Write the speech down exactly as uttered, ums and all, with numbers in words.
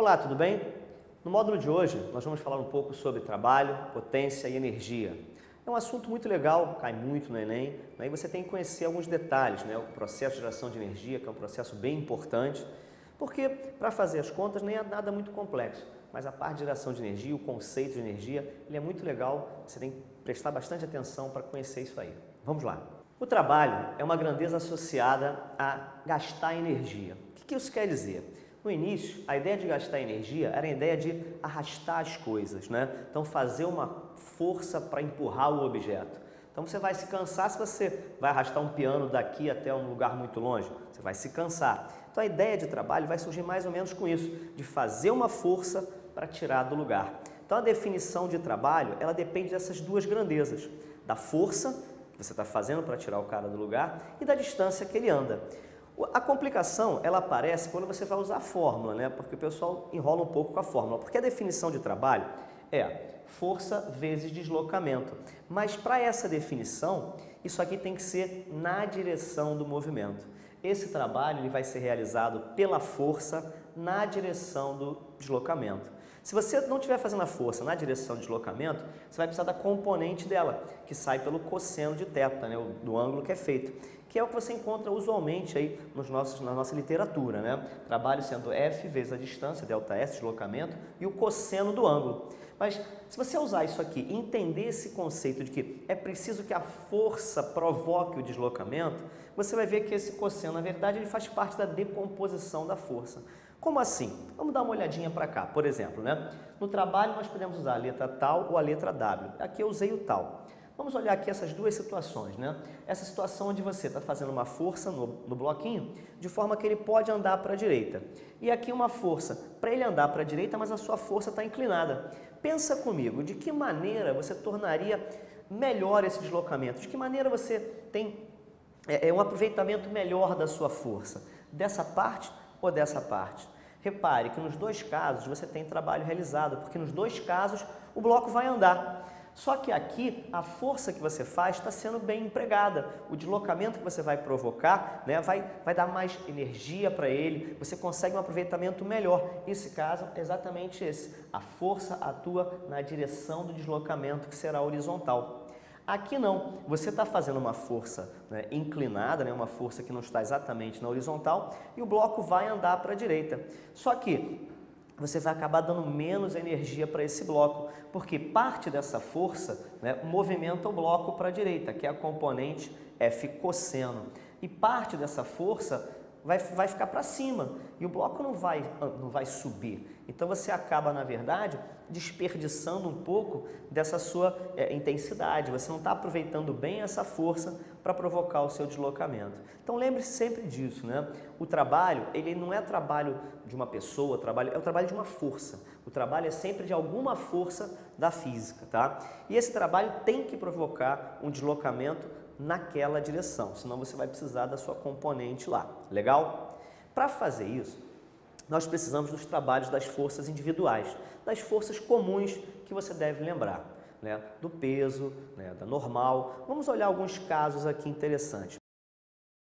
Olá, tudo bem? No módulo de hoje, nós vamos falar um pouco sobre trabalho, potência e energia. É um assunto muito legal, cai muito no Enem, né? E você tem que conhecer alguns detalhes, né? O processo de geração de energia, que é um processo bem importante, porque para fazer as contas nem é nada muito complexo, mas a parte de geração de energia, o conceito de energia, ele é muito legal, você tem que prestar bastante atenção para conhecer isso aí. Vamos lá! O trabalho é uma grandeza associada a gastar energia. O que isso quer dizer? No início, a ideia de gastar energia era a ideia de arrastar as coisas, né? Então, fazer uma força para empurrar o objeto. Então, você vai se cansar se você vai arrastar um piano daqui até um lugar muito longe. Você vai se cansar. Então, a ideia de trabalho vai surgir mais ou menos com isso, de fazer uma força para tirar do lugar. Então, a definição de trabalho, ela depende dessas duas grandezas, da força que você está fazendo para tirar o cara do lugar e da distância que ele anda. A complicação, ela aparece quando você vai usar a fórmula, né? Porque o pessoal enrola um pouco com a fórmula. Porque a definição de trabalho é força vezes deslocamento. Mas para essa definição, isso aqui tem que ser na direção do movimento. Esse trabalho ele vai ser realizado pela força na direção do deslocamento. Se você não estiver fazendo a força na direção do deslocamento, você vai precisar da componente dela, que sai pelo cosseno de θ, né? Do ângulo que é feito. Que é o que você encontra usualmente aí nos nossos, na nossa literatura, né? Trabalho sendo F vezes a distância, delta S, deslocamento, e o cosseno do ângulo. Mas se você usar isso aqui e entender esse conceito de que é preciso que a força provoque o deslocamento, você vai ver que esse cosseno, na verdade, ele faz parte da decomposição da força. Como assim? Vamos dar uma olhadinha para cá, por exemplo, né? No trabalho nós podemos usar a letra tal ou a letra W. Aqui eu usei o tal. Vamos olhar aqui essas duas situações, né? Essa situação onde você está fazendo uma força no, no bloquinho, de forma que ele pode andar para a direita. E aqui uma força para ele andar para a direita, mas a sua força está inclinada. Pensa comigo, de que maneira você tornaria melhor esse deslocamento? De que maneira você tem é, um aproveitamento melhor da sua força? Dessa parte ou dessa parte? Repare que nos dois casos você tem trabalho realizado, porque nos dois casos o bloco vai andar. Só que aqui a força que você faz está sendo bem empregada, o deslocamento que você vai provocar, né, vai, vai dar mais energia para ele, você consegue um aproveitamento melhor. Esse caso é exatamente esse, a força atua na direção do deslocamento que será horizontal. Aqui não, você está fazendo uma força, né, inclinada, né, uma força que não está exatamente na horizontal e o bloco vai andar para a direita. Só que você vai acabar dando menos energia para esse bloco, porque parte dessa força, né, movimenta o bloco para a direita, que é a componente F cosseno. E parte dessa força vai, vai ficar para cima, e o bloco não vai, não vai subir. Então você acaba, na verdade, desperdiçando um pouco dessa sua é, intensidade. Você não está aproveitando bem essa força para provocar o seu deslocamento. Então lembre-se sempre disso, né? O trabalho, ele não é trabalho de uma pessoa, trabalho, é o trabalho de uma força. O trabalho é sempre de alguma força da física, tá? E esse trabalho tem que provocar um deslocamento naquela direção, senão você vai precisar da sua componente lá, legal? Para fazer isso, nós precisamos dos trabalhos das forças individuais, das forças comuns que você deve lembrar, né? Do peso, né? Da normal. Vamos olhar alguns casos aqui interessantes.